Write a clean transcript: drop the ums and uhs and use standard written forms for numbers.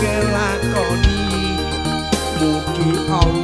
kelakoni mugi Allah.